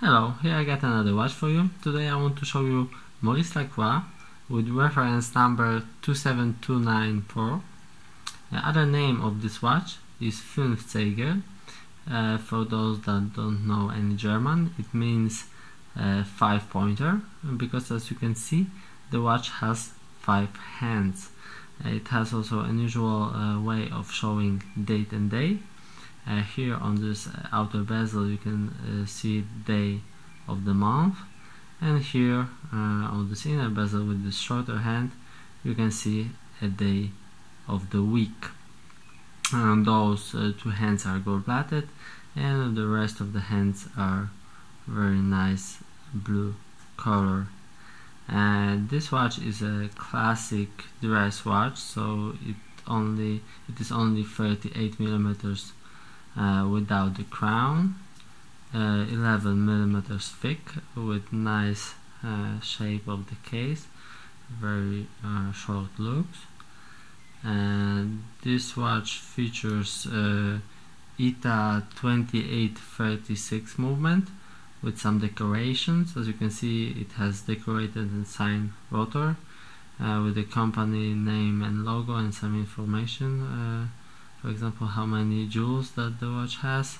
Hello, here I got another watch for you. Today I want to show you Maurice Lacroix with reference number 27294. The other name of this watch is Fünfzeiger. For those that don't know any German, it means 5-pointer, because as you can see, the watch has 5 hands. It has also an unusual way of showing date and day. Here on this outer bezel you can see day of the month, and here on this inner bezel with this shorter hand you can see a day of the week. And those two hands are gold plated, and the rest of the hands are very nice blue color. This watch is a classic dress watch, so it is only 38 millimeters without the crown, 11 millimeters thick, with nice shape of the case, very short loops. And this watch features ETA 2836 movement with some decorations. As you can see, it has decorated and signed rotor with the company name and logo and some information. For example, how many jewels that the watch has.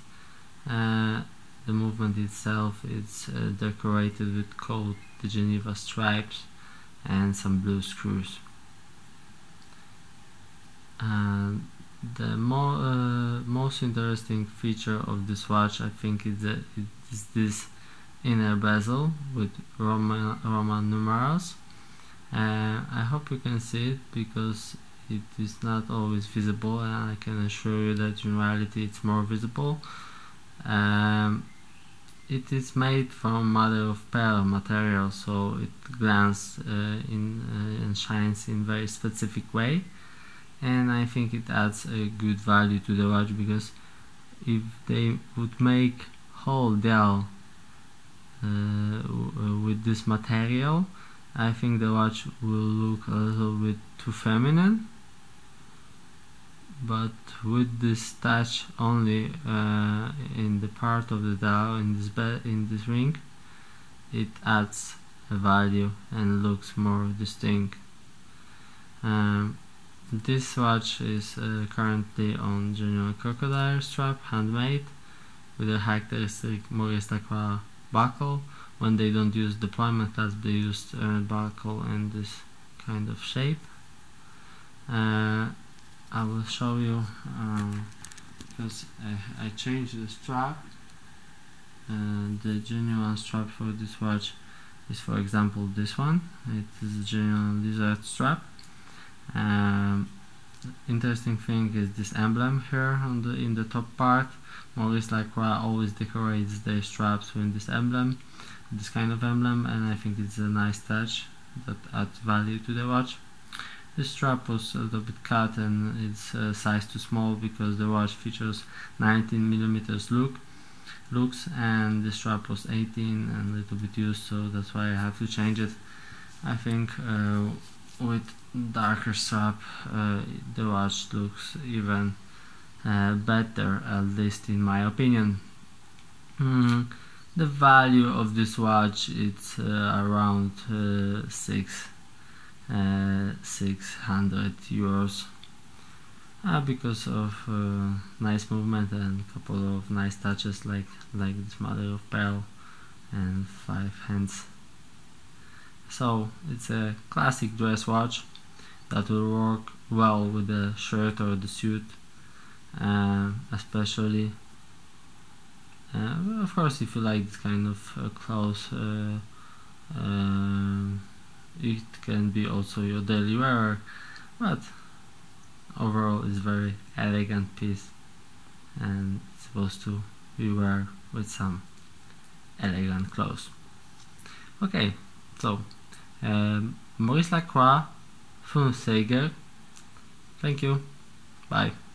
The movement itself is decorated with gold de Geneva stripes and some blue screws. The most interesting feature of this watch, I think, is this inner bezel with Roman numerals. I hope you can see it, because it is not always visible, and I can assure you that in reality it's more visible. It is made from mother-of-pearl material, so it glances and shines in very specific way, and I think it adds a good value to the watch, because if they would make whole dial with this material, I think the watch will look a little bit too feminine. But with this touch only in the part of the dial, in this ring, it adds a value and looks more distinct. This watch is currently on genuine crocodile strap, handmade, with a characteristic Maurice Lacroix buckle. When they don't use deployment clasp, they use buckle and this kind of shape. I will show you, because I changed the strap. The genuine strap for this watch is, for example, this one. It is a genuine lizard strap. Interesting thing is this emblem here on the in the top part. Maurice Lacroix always decorates their straps with this emblem, this kind of emblem, and I think it's a nice touch that adds value to the watch. This strap was a little bit cut, and it's size too small, because the watch features 19 millimeters loops, and the strap was 18 and a little bit used, so that's why I have to change it. I think with darker strap the watch looks even better, at least in my opinion. The value of this watch is around 600 euros, because of nice movement and a couple of nice touches like this mother of pearl and 5 hands. So it's a classic dress watch that will work well with the shirt or the suit, especially. Of course, if you like this kind of clothes, it can be also your daily wearer, but overall it's very elegant piece, and it's supposed to be wear with some elegant clothes. Okay, so Maurice Lacroix, Fünfzeiger. Thank you, bye.